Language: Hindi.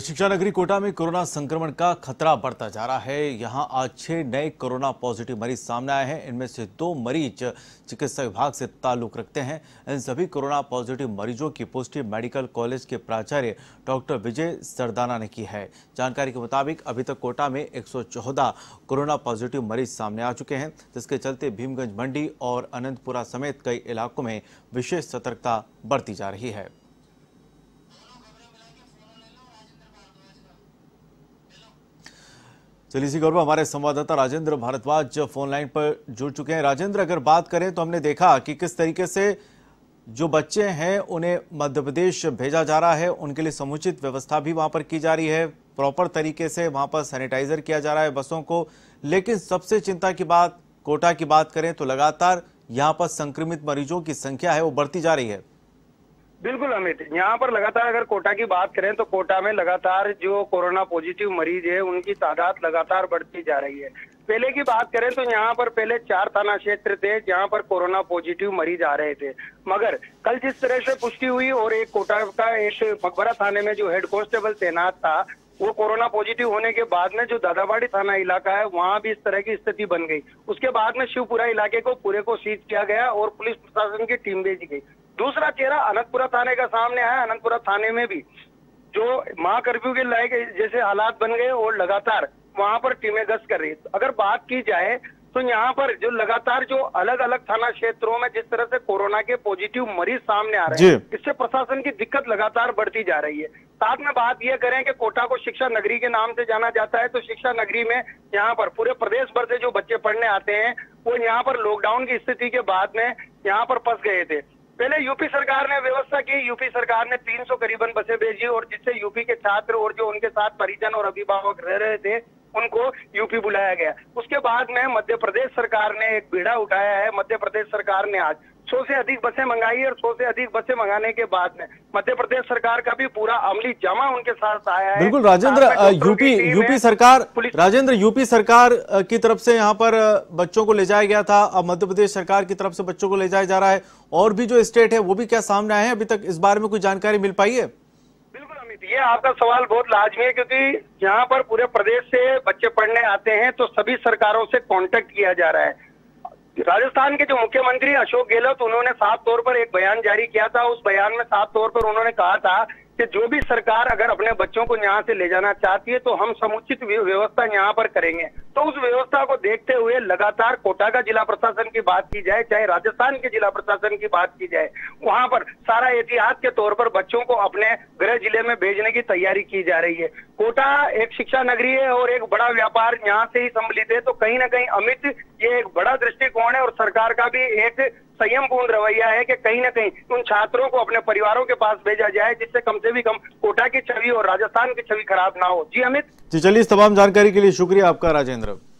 शिक्षा नगरी कोटा में कोरोना संक्रमण का खतरा बढ़ता जा रहा है। यहां आज 6 नए कोरोना पॉजिटिव मरीज सामने आए हैं। इनमें से 2 मरीज चिकित्सा विभाग से ताल्लुक रखते हैं। इन सभी कोरोना पॉजिटिव मरीजों की पुष्टि मेडिकल कॉलेज के प्राचार्य डॉक्टर विजय सरदाना ने की है। जानकारी के मुताबिक अभी तक कोटा में 114 कोरोना पॉजिटिव मरीज सामने आ चुके हैं, जिसके चलते भीमगंज मंडी और अनंतपुरा समेत कई इलाकों में विशेष सतर्कता बरती जा रही है। चलिए, इसी गौरव हमारे संवाददाता राजेंद्र भारद्वाज फोन लाइन पर जुड़ चुके हैं। राजेंद्र, अगर बात करें तो हमने देखा कि किस तरीके से जो बच्चे हैं उन्हें मध्य प्रदेश भेजा जा रहा है, उनके लिए समुचित व्यवस्था भी वहां पर की जा रही है, प्रॉपर तरीके से वहां पर सैनिटाइजर किया जा रहा है बसों को। लेकिन सबसे चिंता की बात, कोटा की बात करें तो लगातार यहाँ पर संक्रमित मरीजों की संख्या है वो बढ़ती जा रही है। बिल्कुल अमित, यहाँ पर लगातार अगर कोटा की बात करें तो कोटा में लगातार जो कोरोना पॉजिटिव मरीज है उनकी तादाद लगातार बढ़ती जा रही है। पहले की बात करें तो यहाँ पर पहले 4 थाना क्षेत्र थे जहाँ पर कोरोना पॉजिटिव मरीज आ रहे थे, मगर कल जिस तरह से पुष्टि हुई और एक कोटा का एक भकबरा थाने में जो हेड कांस्टेबल तैनात था वो कोरोना पॉजिटिव होने के बाद में जो दादाबाड़ी थाना इलाका है वहाँ भी इस तरह की स्थिति बन गई। उसके बाद में शिवपुरा इलाके को पूरे को सीज किया गया और पुलिस प्रशासन की टीम भेजी गई। दूसरा चेहरा अनंतपुरा थाने का सामने आया। अनंतपुरा थाने में भी जो महा कर्फ्यू के लायक जैसे हालात बन गए और लगातार वहां पर टीमें गश्त कर रही है। अगर बात की जाए तो यहाँ पर जो लगातार जो अलग अलग थाना क्षेत्रों में जिस तरह से कोरोना के पॉजिटिव मरीज सामने आ रहे हैं, इससे प्रशासन की दिक्कत लगातार बढ़ती जा रही है। साथ में बात यह करें कि कोटा को शिक्षा नगरी के नाम से जाना जाता है, तो शिक्षा नगरी में यहाँ पर पूरे प्रदेश भर से जो बच्चे पढ़ने आते हैं वो यहाँ पर लॉकडाउन की स्थिति के बाद में यहाँ पर फंस गए थे। पहले यूपी सरकार ने व्यवस्था की, यूपी सरकार ने 300 करीबन बसें भेजी और जिससे यूपी के छात्र और जो उनके साथ परिजन और अभिभावक रह रहे थे उनको यूपी बुलाया गया। उसके बाद में मध्य प्रदेश सरकार ने एक बीड़ा उठाया है। मध्य प्रदेश सरकार ने आज 100 से अधिक बसें मंगाई और 100 से अधिक बसें मंगाने के बाद में मध्य प्रदेश सरकार का भी पूरा अमली जमा उनके साथ आया है। बिल्कुल राजेंद्र, यूपी सरकार की तरफ से यहाँ पर बच्चों को ले जाया गया था, अब मध्य प्रदेश सरकार की तरफ से बच्चों को ले जाया जा रहा है। और भी जो स्टेट है वो भी क्या सामने आए हैं, अभी तक इस बारे में कोई जानकारी मिल पाई है? ये आपका सवाल बहुत लाजमी है क्योंकि यहाँ पर पूरे प्रदेश से बच्चे पढ़ने आते हैं तो सभी सरकारों से कांटेक्ट किया जा रहा है। राजस्थान के जो मुख्यमंत्री अशोक गहलोत, उन्होंने साफ तौर पर एक बयान जारी किया था। उस बयान में साफ तौर पर उन्होंने कहा था कि जो भी सरकार अगर अपने बच्चों को यहाँ से ले जाना चाहती है तो हम समुचित व्यवस्था यहाँ पर करेंगे। तो उस व्यवस्था को देखते हुए लगातार कोटा का जिला प्रशासन की बात की जाए चाहे राजस्थान के जिला प्रशासन की बात की जाए, वहाँ पर सारा एहतियात के तौर पर बच्चों को अपने गृह जिले में भेजने की तैयारी की जा रही है। कोटा एक शिक्षा नगरी है और एक बड़ा व्यापार यहाँ से ही सम्मिलित है, तो कहीं ना कहीं अमित ये एक बड़ा दृष्टिकोण है और सरकार का भी एक संयमपूर्ण रवैया है कि कहीं ना कहीं उन छात्रों को अपने परिवारों के पास भेजा जाए जिससे कम से भी कम कोटा की छवि और राजस्थान की छवि खराब ना हो। जी अमित जी, चलिए, इस तमाम जानकारी के लिए शुक्रिया आपका राजेंद्र।